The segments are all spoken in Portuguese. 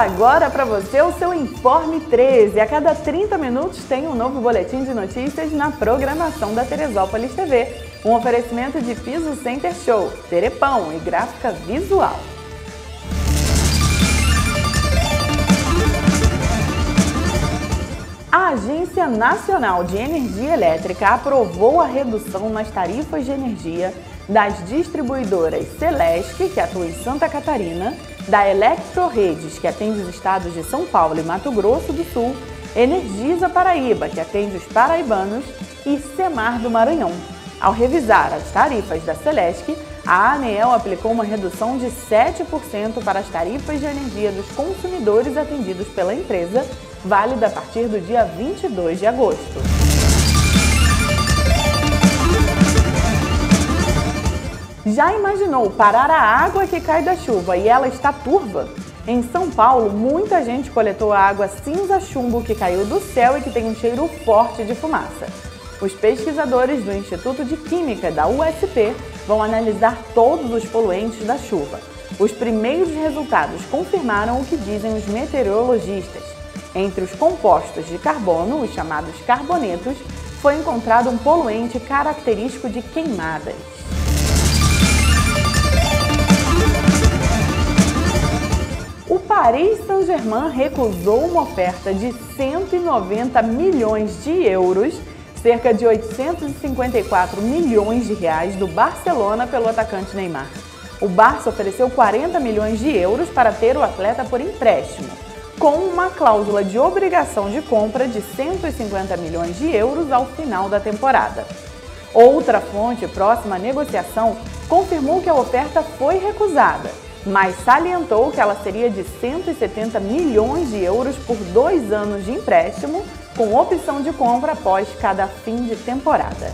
agora para você o seu Informe 13. A cada 30 minutos tem um novo boletim de notícias na programação da Teresópolis TV. Um oferecimento de Piso Center Show, Terepão e Gráfica Visual. A Agência Nacional de Energia Elétrica aprovou a redução nas tarifas de energia das distribuidoras Celesc, que atua em Santa Catarina, da Electroredes, que atende os estados de São Paulo e Mato Grosso do Sul, Energiza Paraíba, que atende os paraibanos, e Semar do Maranhão. Ao revisar as tarifas da Celesc, a ANEEL aplicou uma redução de 7% para as tarifas de energia dos consumidores atendidos pela empresa, válida a partir do dia 22 de agosto. Já imaginou parar a água que cai da chuva e ela está turva? Em São Paulo, muita gente coletou a água cinza-chumbo que caiu do céu e que tem um cheiro forte de fumaça. Os pesquisadores do Instituto de Química da USP vão analisar todos os poluentes da chuva. Os primeiros resultados confirmaram o que dizem os meteorologistas. Entre os compostos de carbono, os chamados carbonetos, foi encontrado um poluente característico de queimadas. O Paris Saint-Germain recusou uma oferta de 190 milhões de euros, cerca de 854 milhões de reais, do Barcelona pelo atacante Neymar. O Barça ofereceu 40 milhões de euros para ter o atleta por empréstimo, com uma cláusula de obrigação de compra de 150 milhões de euros ao final da temporada. Outra fonte próxima à negociação confirmou que a oferta foi recusada, mas salientou que ela seria de 170 milhões de euros por 2 anos de empréstimo, com opção de compra após cada fim de temporada.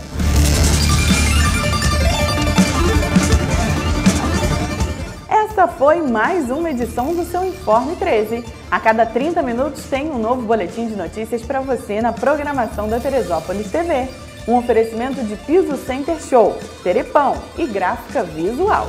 Essa foi mais uma edição do seu Informe 13. A cada 30 minutos tem um novo boletim de notícias para você na programação da Teresópolis TV. Um oferecimento de Piso Center Show, Terepão e Gráfica Visual.